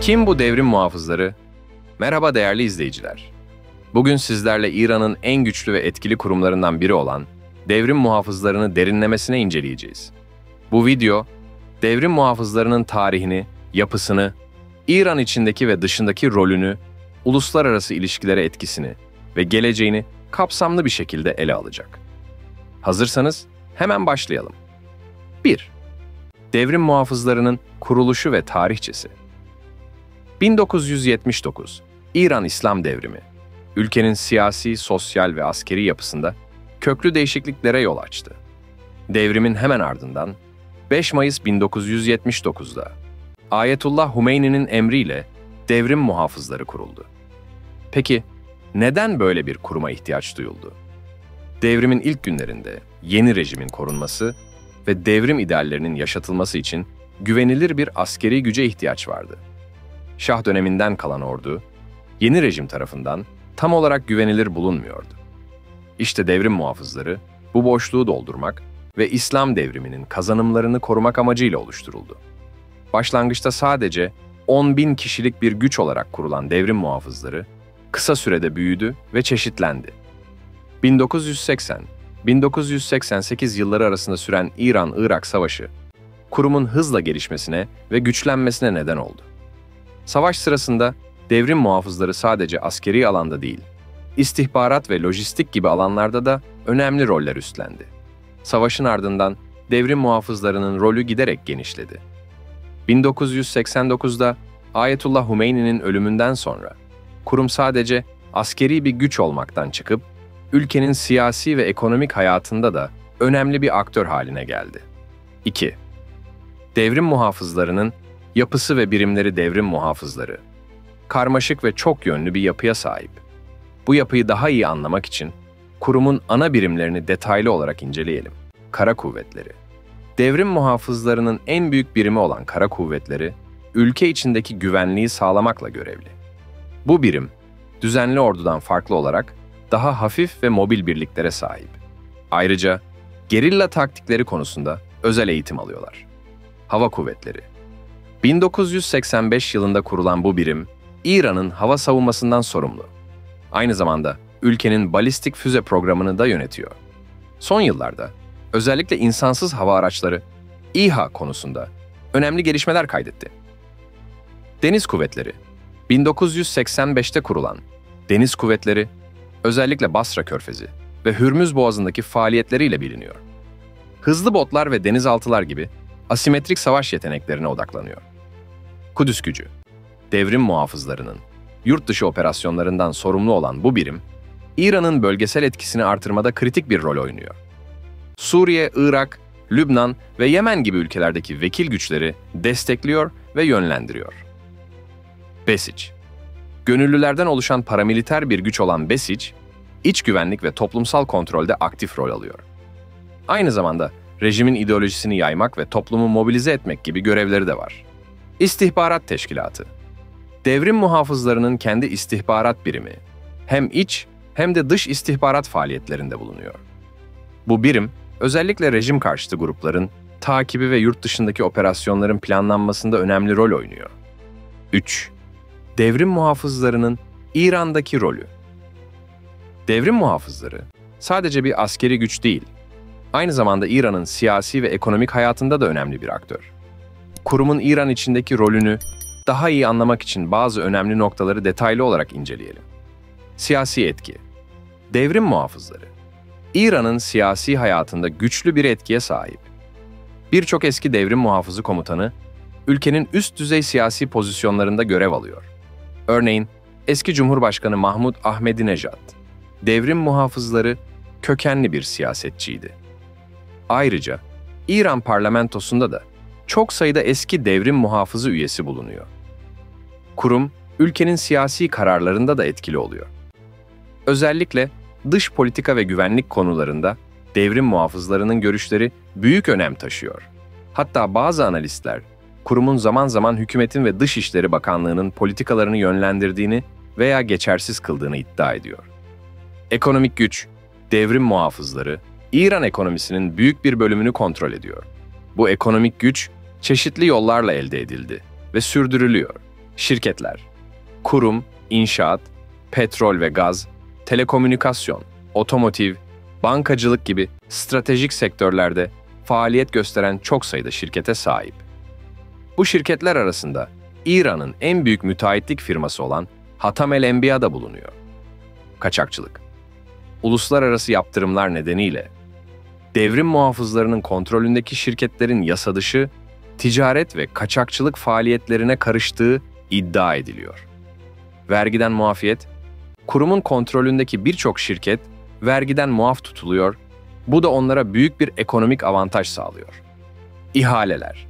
Kim bu devrim muhafızları? Merhaba değerli izleyiciler. Bugün sizlerle İran'ın en güçlü ve etkili kurumlarından biri olan devrim muhafızlarını derinlemesine inceleyeceğiz. Bu video, devrim muhafızlarının tarihini, yapısını, İran içindeki ve dışındaki rolünü, uluslararası ilişkilere etkisini ve geleceğini kapsamlı bir şekilde ele alacak. Hazırsanız hemen başlayalım. 1. Devrim muhafızlarının kuruluşu ve tarihçesi. 1979, İran İslam Devrimi, ülkenin siyasi, sosyal ve askeri yapısında köklü değişikliklere yol açtı. Devrimin hemen ardından 5 Mayıs 1979'da Ayetullah Humeyni'nin emriyle devrim muhafızları kuruldu. Peki, neden böyle bir kuruma ihtiyaç duyuldu? Devrimin ilk günlerinde yeni rejimin korunması ve devrim ideallerinin yaşatılması için güvenilir bir askeri güce ihtiyaç vardı. Şah döneminden kalan ordu, yeni rejim tarafından tam olarak güvenilir bulunmuyordu. İşte devrim muhafızları bu boşluğu doldurmak ve İslam devriminin kazanımlarını korumak amacıyla oluşturuldu. Başlangıçta sadece 10.000 kişilik bir güç olarak kurulan devrim muhafızları kısa sürede büyüdü ve çeşitlendi. 1980-1988 yılları arasında süren İran-Irak Savaşı, kurumun hızla gelişmesine ve güçlenmesine neden oldu. Savaş sırasında devrim muhafızları sadece askeri alanda değil, istihbarat ve lojistik gibi alanlarda da önemli roller üstlendi. Savaşın ardından devrim muhafızlarının rolü giderek genişledi. 1989'da Ayetullah Humeyni'nin ölümünden sonra, kurum sadece askeri bir güç olmaktan çıkıp, ülkenin siyasi ve ekonomik hayatında da önemli bir aktör haline geldi. 2. Devrim muhafızlarının yapısı ve birimleri. Devrim muhafızları karmaşık ve çok yönlü bir yapıya sahip. Bu yapıyı daha iyi anlamak için kurumun ana birimlerini detaylı olarak inceleyelim. Kara kuvvetleri. Devrim muhafızlarının en büyük birimi olan kara kuvvetleri, ülke içindeki güvenliği sağlamakla görevli. Bu birim, düzenli ordudan farklı olarak daha hafif ve mobil birliklere sahip. Ayrıca gerilla taktikleri konusunda özel eğitim alıyorlar. Hava kuvvetleri. 1985 yılında kurulan bu birim, İran'ın hava savunmasından sorumlu. Aynı zamanda ülkenin balistik füze programını da yönetiyor. Son yıllarda özellikle insansız hava araçları İHA konusunda önemli gelişmeler kaydetti. Deniz kuvvetleri. 1985'te kurulan deniz kuvvetleri, özellikle Basra Körfezi ve Hürmüz Boğazı'ndaki faaliyetleriyle biliniyor. Hızlı botlar ve denizaltılar gibi asimetrik savaş yeteneklerine odaklanıyor. Kudüs Gücü. Devrim muhafızlarının yurt dışı operasyonlarından sorumlu olan bu birim, İran'ın bölgesel etkisini artırmada kritik bir rol oynuyor. Suriye, Irak, Lübnan ve Yemen gibi ülkelerdeki vekil güçleri destekliyor ve yönlendiriyor. Besic. Gönüllülerden oluşan paramiliter bir güç olan Besic, iç güvenlik ve toplumsal kontrolde aktif rol alıyor. Aynı zamanda rejimin ideolojisini yaymak ve toplumu mobilize etmek gibi görevleri de var. İstihbarat teşkilatı. Devrim muhafızlarının kendi istihbarat birimi, hem iç hem de dış istihbarat faaliyetlerinde bulunuyor. Bu birim, özellikle rejim karşıtı grupların takibi ve yurt dışındaki operasyonların planlanmasında önemli rol oynuyor. 3. Devrim muhafızlarının İran'daki rolü. Devrim muhafızları sadece bir askeri güç değil, aynı zamanda İran'ın siyasi ve ekonomik hayatında da önemli bir aktör. Kurumun İran içindeki rolünü daha iyi anlamak için bazı önemli noktaları detaylı olarak inceleyelim. Siyasi etki. Devrim muhafızları İran'ın siyasi hayatında güçlü bir etkiye sahip. Birçok eski devrim muhafızı komutanı, ülkenin üst düzey siyasi pozisyonlarında görev alıyor. Örneğin, eski Cumhurbaşkanı Mahmud Ahmedinejad, devrim muhafızları kökenli bir siyasetçiydi. Ayrıca, İran parlamentosunda da çok sayıda eski devrim muhafızı üyesi bulunuyor. Kurum, ülkenin siyasi kararlarında da etkili oluyor. Özellikle dış politika ve güvenlik konularında devrim muhafızlarının görüşleri büyük önem taşıyor. Hatta bazı analistler, kurumun zaman zaman hükümetin ve Dışişleri Bakanlığı'nın politikalarını yönlendirdiğini veya geçersiz kıldığını iddia ediyor. Ekonomik güç. Devrim muhafızları İran ekonomisinin büyük bir bölümünü kontrol ediyor. Bu ekonomik güç çeşitli yollarla elde edildi ve sürdürülüyor. şirketler, kurum, inşaat, petrol ve gaz, telekomünikasyon, otomotiv, bankacılık gibi stratejik sektörlerde faaliyet gösteren çok sayıda şirkete sahip. Bu şirketler arasında İran'ın en büyük müteahhitlik firması olan Hatam el Enbiya da bulunuyor. Kaçakçılık. Uluslararası yaptırımlar nedeniyle devrim muhafızlarının kontrolündeki şirketlerin yasa dışı, ticaret ve kaçakçılık faaliyetlerine karıştığı iddia ediliyor. Vergiden muafiyet, kurumun kontrolündeki birçok şirket vergiden muaf tutuluyor, bu da onlara büyük bir ekonomik avantaj sağlıyor. İhaleler.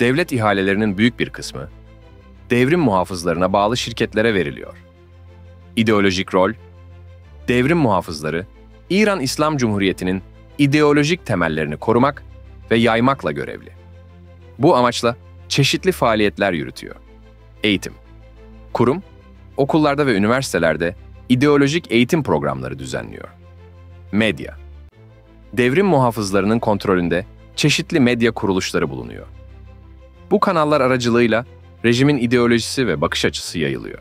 Devlet ihalelerinin büyük bir kısmı, devrim muhafızlarına bağlı şirketlere veriliyor. İdeolojik rol. Devrim muhafızları, İran İslam Cumhuriyeti'nin ideolojik temellerini korumak ve yaymakla görevli. Bu amaçla çeşitli faaliyetler yürütüyor. Eğitim. Kurum, okullarda ve üniversitelerde ideolojik eğitim programları düzenliyor. Medya. Devrim muhafızlarının kontrolünde çeşitli medya kuruluşları bulunuyor. Bu kanallar aracılığıyla rejimin ideolojisi ve bakış açısı yayılıyor.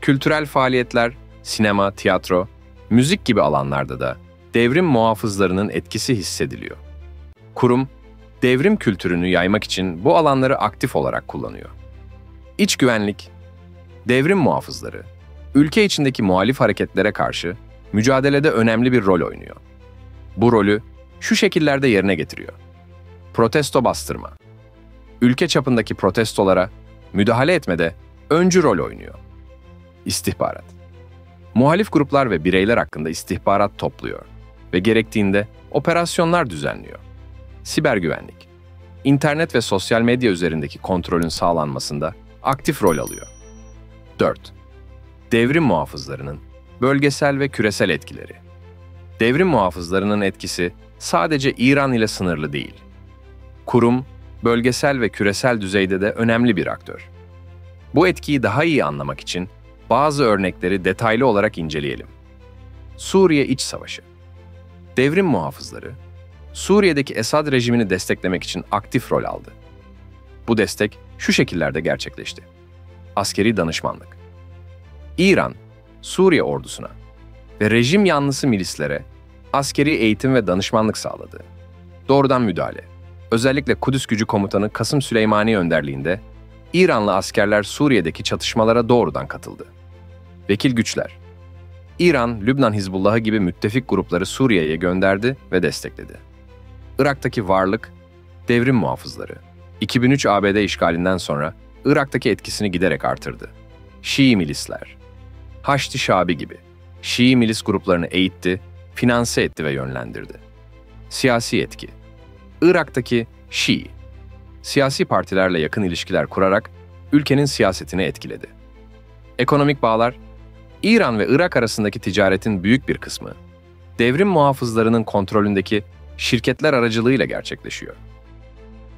Kültürel faaliyetler, sinema, tiyatro, müzik gibi alanlarda da devrim muhafızlarının etkisi hissediliyor. Kurum, devrim kültürünü yaymak için bu alanları aktif olarak kullanıyor. İç güvenlik. Devrim muhafızları, ülke içindeki muhalif hareketlere karşı mücadelede önemli bir rol oynuyor. Bu rolü şu şekillerde yerine getiriyor. Protesto bastırma. Ülke çapındaki protestolara müdahale etmede öncü rol oynuyor. İstihbarat. Muhalif gruplar ve bireyler hakkında istihbarat topluyor ve gerektiğinde operasyonlar düzenliyor. Siber güvenlik. İnternet ve sosyal medya üzerindeki kontrolün sağlanmasında aktif rol alıyor. 4. Devrim muhafızlarının bölgesel ve küresel etkileri. Devrim muhafızlarının etkisi sadece İran ile sınırlı değil. Kurum, bölgesel ve küresel düzeyde de önemli bir aktör. Bu etkiyi daha iyi anlamak için bazı örnekleri detaylı olarak inceleyelim. Suriye İç Savaşı. Devrim muhafızları, Suriye'deki Esad rejimini desteklemek için aktif rol aldı. Bu destek şu şekillerde gerçekleşti. Askeri danışmanlık. İran, Suriye ordusuna ve rejim yanlısı milislere askeri eğitim ve danışmanlık sağladı. Doğrudan müdahale. Özellikle Kudüs Gücü Komutanı Kasım Süleymani önderliğinde İranlı askerler Suriye'deki çatışmalara doğrudan katıldı. Vekil güçler. İran, Lübnan Hizbullah'ı gibi müttefik grupları Suriye'ye gönderdi ve destekledi. Irak'taki varlık, devrim muhafızları. 2003 ABD işgalinden sonra Irak'taki etkisini giderek artırdı. Şii milisler. Haşdi Şabi gibi Şii milis gruplarını eğitti, finanse etti ve yönlendirdi. Siyasi etki. Irak'taki Şii, siyasi partilerle yakın ilişkiler kurarak ülkenin siyasetini etkiledi. Ekonomik bağlar, İran ve Irak arasındaki ticaretin büyük bir kısmı, devrim muhafızlarının kontrolündeki şirketler aracılığıyla gerçekleşiyor.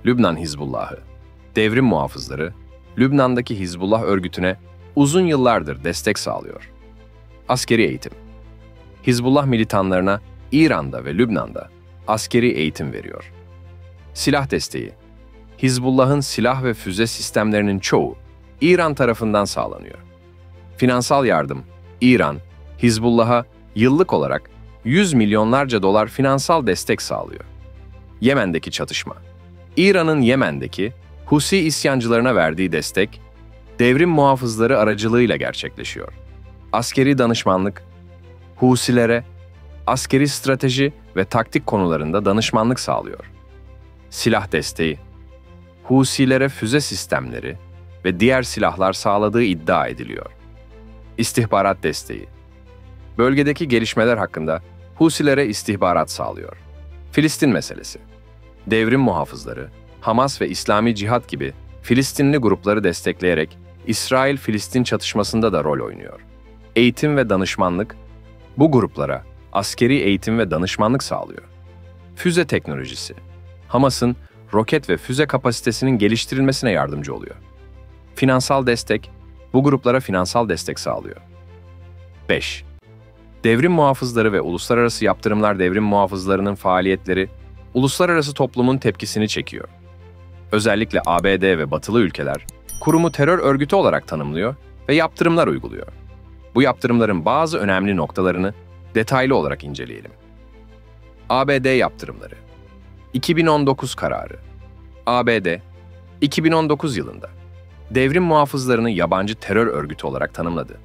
Lübnan Hizbullah'ı, devrim muhafızları, Lübnan'daki Hizbullah örgütüne uzun yıllardır destek sağlıyor. Askeri eğitim, Hizbullah militanlarına İran'da ve Lübnan'da askeri eğitim veriyor. Silah desteği. Hizbullah'ın silah ve füze sistemlerinin çoğu İran tarafından sağlanıyor. Finansal yardım. İran, Hizbullah'a yıllık olarak $100 milyonlarca finansal destek sağlıyor. Yemen'deki çatışma. İran'ın Yemen'deki Husi isyancılarına verdiği destek, devrim muhafızları aracılığıyla gerçekleşiyor. Askeri danışmanlık. Husilere, askeri strateji ve taktik konularında danışmanlık sağlıyor. Silah desteği. Husilere füze sistemleri ve diğer silahlar sağladığı iddia ediliyor. İstihbarat desteği. Bölgedeki gelişmeler hakkında Husilere istihbarat sağlıyor. Filistin meselesi. Devrim muhafızları, Hamas ve İslami Cihad gibi Filistinli grupları destekleyerek İsrail-Filistin çatışmasında da rol oynuyor. Eğitim ve danışmanlık. Bu gruplara askeri eğitim ve danışmanlık sağlıyor. Füze teknolojisi. Hamas'ın roket ve füze kapasitesinin geliştirilmesine yardımcı oluyor. Finansal destek, bu gruplara finansal destek sağlıyor. 5. Devrim muhafızları ve uluslararası yaptırımlar devrim muhafızlarının faaliyetleri, uluslararası toplumun tepkisini çekiyor. özellikle ABD ve Batılı ülkeler, kurumu terör örgütü olarak tanımlıyor ve yaptırımlar uyguluyor. Bu yaptırımların bazı önemli noktalarını detaylı olarak inceleyelim. ABD yaptırımları. 2019 kararı. ABD, 2019 yılında devrim muhafızlarını yabancı terör örgütü olarak tanımladı.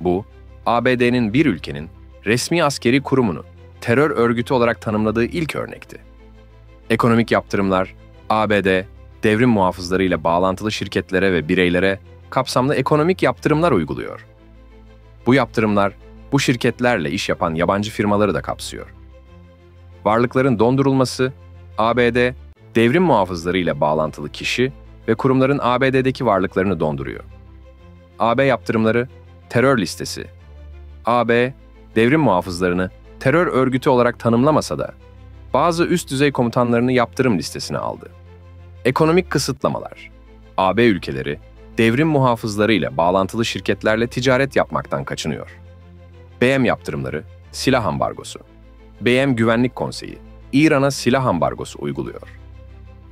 Bu, ABD'nin bir ülkenin resmi askeri kurumunu terör örgütü olarak tanımladığı ilk örnekti. Ekonomik yaptırımlar, ABD, devrim muhafızlarıyla bağlantılı şirketlere ve bireylere kapsamlı ekonomik yaptırımlar uyguluyor. Bu yaptırımlar, bu şirketlerle iş yapan yabancı firmaları da kapsıyor. Varlıkların dondurulması, ABD, devrim muhafızlarıyla bağlantılı kişi ve kurumların ABD'deki varlıklarını donduruyor. AB yaptırımları, terör listesi. AB, devrim muhafızlarını terör örgütü olarak tanımlamasa da, bazı üst düzey komutanlarını yaptırım listesine aldı. Ekonomik kısıtlamalar. AB ülkeleri, devrim muhafızlarıyla bağlantılı şirketlerle ticaret yapmaktan kaçınıyor. BM yaptırımları, silah ambargosu. BM Güvenlik Konseyi, İran'a silah ambargosu uyguluyor.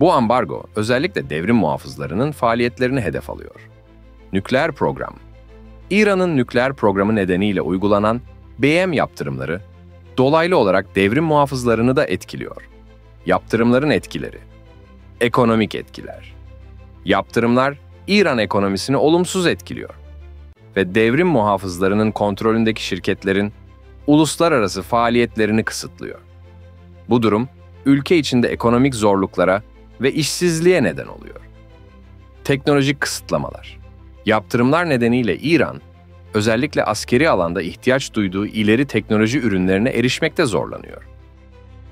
Bu ambargo, özellikle devrim muhafızlarının faaliyetlerini hedef alıyor. Nükleer program. İran'ın nükleer programı nedeniyle uygulanan BM yaptırımları, dolaylı olarak devrim muhafızlarını da etkiliyor. Yaptırımların etkileri. Ekonomik etkiler. Yaptırımlar, İran ekonomisini olumsuz etkiliyor ve devrim muhafızlarının kontrolündeki şirketlerin uluslararası faaliyetlerini kısıtlıyor. Bu durum, ülke içinde ekonomik zorluklara ve işsizliğe neden oluyor. Teknolojik kısıtlamalar. Yaptırımlar nedeniyle İran, özellikle askeri alanda ihtiyaç duyduğu ileri teknoloji ürünlerine erişmekte zorlanıyor.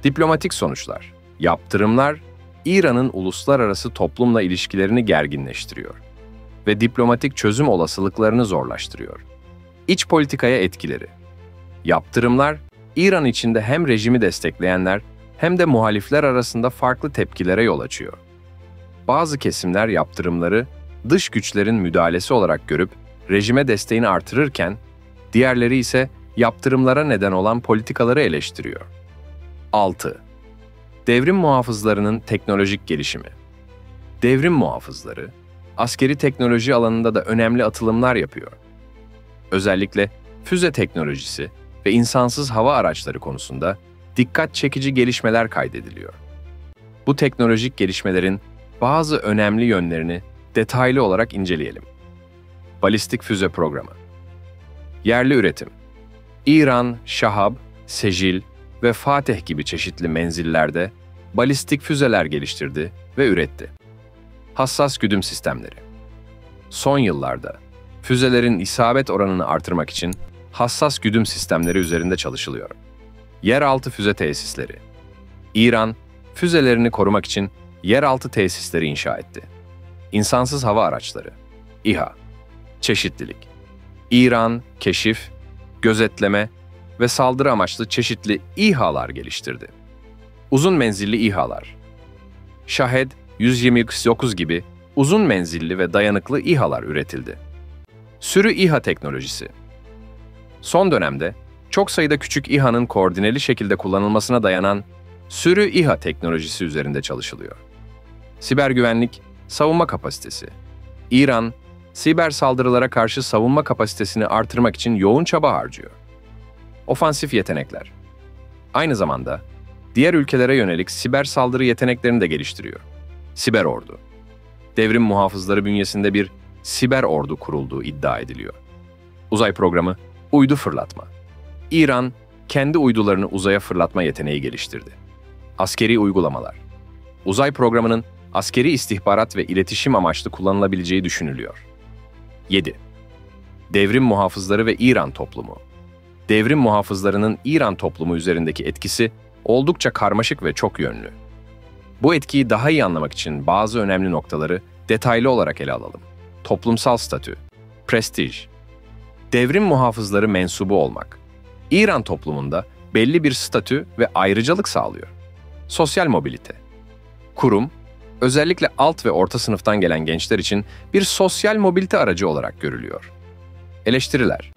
Diplomatik sonuçlar. Yaptırımlar, İran'ın uluslararası toplumla ilişkilerini gerginleştiriyor ve diplomatik çözüm olasılıklarını zorlaştırıyor. İç politikaya etkileri. Yaptırımlar, İran içinde hem rejimi destekleyenler hem de muhalifler arasında farklı tepkilere yol açıyor. Bazı kesimler yaptırımları dış güçlerin müdahalesi olarak görüp rejime desteğini artırırken, diğerleri ise yaptırımlara neden olan politikaları eleştiriyor. 6. Devrim muhafızlarının teknolojik gelişimi. Devrim muhafızları, askeri teknoloji alanında da önemli atılımlar yapıyor. Özellikle füze teknolojisi ve insansız hava araçları konusunda dikkat çekici gelişmeler kaydediliyor. Bu teknolojik gelişmelerin bazı önemli yönlerini detaylı olarak inceleyelim. Balistik füze programı. Yerli üretim. İran, Şahab, Sejil ve Fateh gibi çeşitli menzillerde balistik füzeler geliştirdi ve üretti. Hassas güdüm sistemleri. Son yıllarda füzelerin isabet oranını artırmak için hassas güdüm sistemleri üzerinde çalışılıyor. Yeraltı füze tesisleri. İran, füzelerini korumak için yeraltı tesisleri inşa etti. İnsansız hava araçları. İHA. Çeşitlilik. İran, keşif, gözetleme ve saldırı amaçlı çeşitli İHA'lar geliştirdi. Uzun menzilli İHA'lar. Şahed 129 gibi uzun menzilli ve dayanıklı İHA'lar üretildi. Sürü İHA teknolojisi. Son dönemde çok sayıda küçük İHA'nın koordineli şekilde kullanılmasına dayanan sürü İHA teknolojisi üzerinde çalışılıyor. Siber güvenlik, savunma kapasitesi. İran, siber saldırılara karşı savunma kapasitesini artırmak için yoğun çaba harcıyor. Ofansif yetenekler. Aynı zamanda diğer ülkelere yönelik siber saldırı yeteneklerini de geliştiriyor. Siber ordu. Devrim muhafızları bünyesinde bir siber ordu kurulduğu iddia ediliyor. Uzay programı, uydu fırlatma. İran, kendi uydularını uzaya fırlatma yeteneği geliştirdi. Askeri uygulamalar. Uzay programının askeri istihbarat ve iletişim amaçlı kullanılabileceği düşünülüyor. 7. Devrim muhafızları ve İran toplumu. Devrim muhafızlarının İran toplumu üzerindeki etkisi oldukça karmaşık ve çok yönlü. Bu etkiyi daha iyi anlamak için bazı önemli noktaları detaylı olarak ele alalım. Toplumsal statü, prestij. Devrim muhafızları mensubu olmak, İran toplumunda belli bir statü ve ayrıcalık sağlıyor. Sosyal mobilite. Kurum, özellikle alt ve orta sınıftan gelen gençler için bir sosyal mobilite aracı olarak görülüyor. Eleştiriler.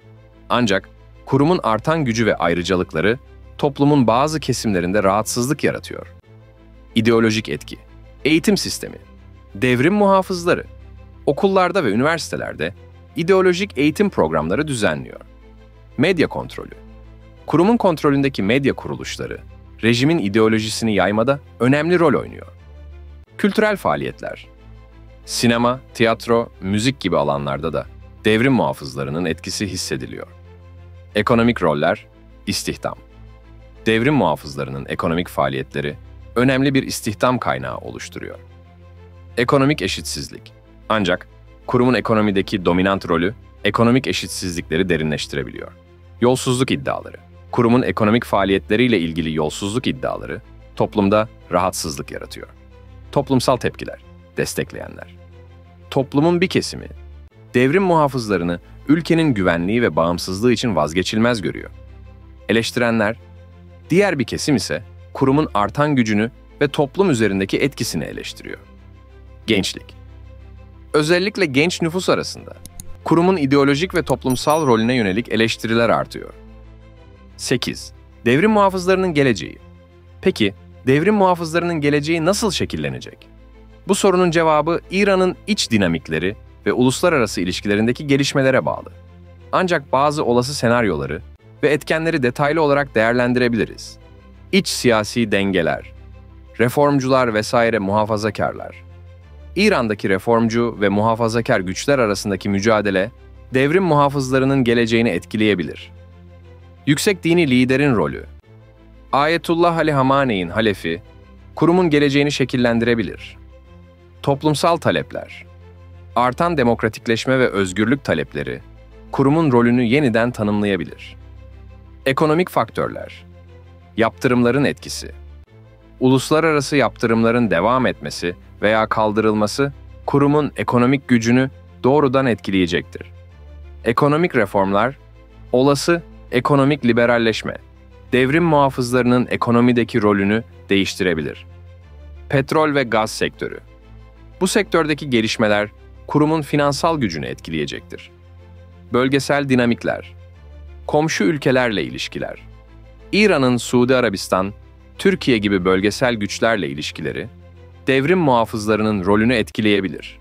Ancak kurumun artan gücü ve ayrıcalıkları toplumun bazı kesimlerinde rahatsızlık yaratıyor. İdeolojik etki. Eğitim sistemi. Devrim muhafızları okullarda ve üniversitelerde ideolojik eğitim programları düzenliyor. Medya kontrolü. Kurumun kontrolündeki medya kuruluşları, rejimin ideolojisini yaymada önemli rol oynuyor. Kültürel faaliyetler. Sinema, tiyatro, müzik gibi alanlarda da devrim muhafızlarının etkisi hissediliyor. Ekonomik roller, istihdam. Devrim muhafızlarının ekonomik faaliyetleri önemli bir istihdam kaynağı oluşturuyor. Ekonomik eşitsizlik. Ancak kurumun ekonomideki dominant rolü ekonomik eşitsizlikleri derinleştirebiliyor. Yolsuzluk iddiaları. Kurumun ekonomik faaliyetleriyle ilgili yolsuzluk iddiaları toplumda rahatsızlık yaratıyor. Toplumsal tepkiler, destekleyenler. Toplumun bir kesimi devrim muhafızlarını ülkenin güvenliği ve bağımsızlığı için vazgeçilmez görüyor. Eleştirenler, diğer bir kesim ise kurumun artan gücünü ve toplum üzerindeki etkisini eleştiriyor. Gençlik. Özellikle genç nüfus arasında kurumun ideolojik ve toplumsal rolüne yönelik eleştiriler artıyor. 8. Devrim muhafızlarının geleceği. Peki, devrim muhafızlarının geleceği nasıl şekillenecek? Bu sorunun cevabı İran'ın iç dinamikleri ve uluslararası ilişkilerindeki gelişmelere bağlı. Ancak bazı olası senaryoları ve etkenleri detaylı olarak değerlendirebiliriz. İç siyasi dengeler, reformcular vesaire muhafazakârlar. İran'daki reformcu ve muhafazakâr güçler arasındaki mücadele, devrim muhafızlarının geleceğini etkileyebilir. Yüksek dini liderin rolü. Ayetullah Ali Hamaney'in halefi, kurumun geleceğini şekillendirebilir. Toplumsal talepler. Artan demokratikleşme ve özgürlük talepleri, kurumun rolünü yeniden tanımlayabilir. Ekonomik faktörler. Yaptırımların etkisi. Uluslararası yaptırımların devam etmesi veya kaldırılması, kurumun ekonomik gücünü doğrudan etkileyecektir. Ekonomik reformlar, olası ekonomik liberalleşme, devrim muhafızlarının ekonomideki rolünü değiştirebilir. Petrol ve gaz sektörü. Bu sektördeki gelişmeler, kurumun finansal gücünü etkileyecektir. Bölgesel dinamikler. Komşu ülkelerle ilişkiler. İran'ın Suudi Arabistan, Türkiye gibi bölgesel güçlerle ilişkileri, devrim muhafızlarının rolünü etkileyebilir.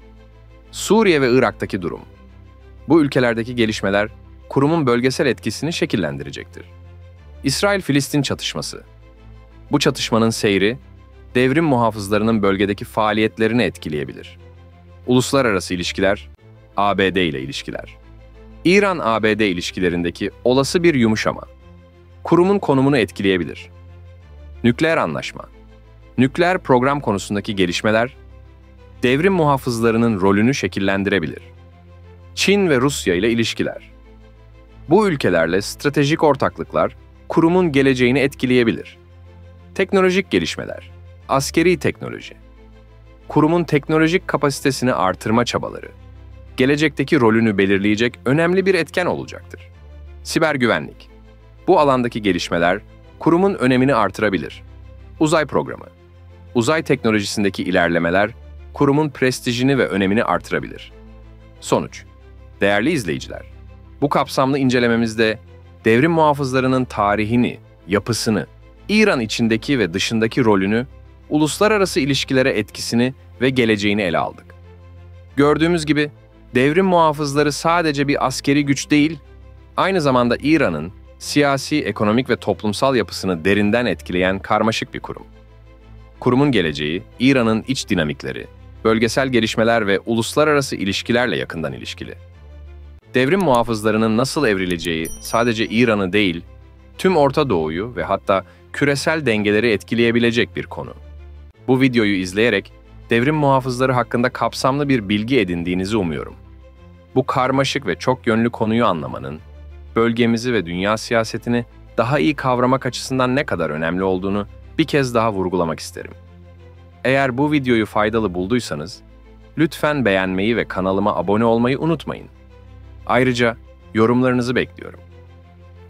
Suriye ve Irak'taki durum. Bu ülkelerdeki gelişmeler, kurumun bölgesel etkisini şekillendirecektir. İsrail-Filistin çatışması. Bu çatışmanın seyri, devrim muhafızlarının bölgedeki faaliyetlerini etkileyebilir. Uluslararası ilişkiler, ABD ile ilişkiler. İran-ABD ilişkilerindeki olası bir yumuşama, kurumun konumunu etkileyebilir. Nükleer anlaşma. Nükleer program konusundaki gelişmeler, devrim muhafızlarının rolünü şekillendirebilir. Çin ve Rusya ile ilişkiler. Bu ülkelerle stratejik ortaklıklar, kurumun geleceğini etkileyebilir. Teknolojik gelişmeler. Askeri teknoloji. Kurumun teknolojik kapasitesini artırma çabaları, gelecekteki rolünü belirleyecek önemli bir etken olacaktır. Siber güvenlik. Bu alandaki gelişmeler, kurumun önemini artırabilir. Uzay programı. Uzay teknolojisindeki ilerlemeler, kurumun prestijini ve önemini artırabilir. Sonuç. Değerli izleyiciler, bu kapsamlı incelememizde devrim muhafızlarının tarihini, yapısını, İran içindeki ve dışındaki rolünü, uluslararası ilişkilere etkisini ve geleceğini ele aldık. Gördüğümüz gibi, devrim muhafızları sadece bir askeri güç değil, aynı zamanda İran'ın siyasi, ekonomik ve toplumsal yapısını derinden etkileyen karmaşık bir kurum. Kurumun geleceği, İran'ın iç dinamikleri, bölgesel gelişmeler ve uluslararası ilişkilerle yakından ilişkili. Devrim muhafızlarının nasıl evrileceği sadece İran'ı değil, tüm Orta Doğu'yu ve hatta küresel dengeleri etkileyebilecek bir konu. Bu videoyu izleyerek devrim muhafızları hakkında kapsamlı bir bilgi edindiğinizi umuyorum. Bu karmaşık ve çok yönlü konuyu anlamanın, bölgemizi ve dünya siyasetini daha iyi kavramak açısından ne kadar önemli olduğunu bir kez daha vurgulamak isterim. Eğer bu videoyu faydalı bulduysanız, lütfen beğenmeyi ve kanalıma abone olmayı unutmayın. Ayrıca yorumlarınızı bekliyorum.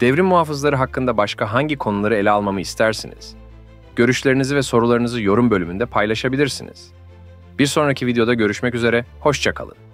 Devrim muhafızları hakkında başka hangi konuları ele almamı istersiniz? Görüşlerinizi ve sorularınızı yorum bölümünde paylaşabilirsiniz. Bir sonraki videoda görüşmek üzere, hoşça kalın.